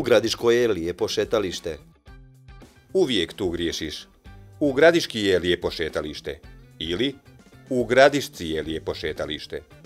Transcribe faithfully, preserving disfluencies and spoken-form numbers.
U Gradiškoj je lijepo šetalište. Uvijek tu griješiš. U Gradiški je lijepo šetalište. Ili u Gradišci je lijepo šetalište.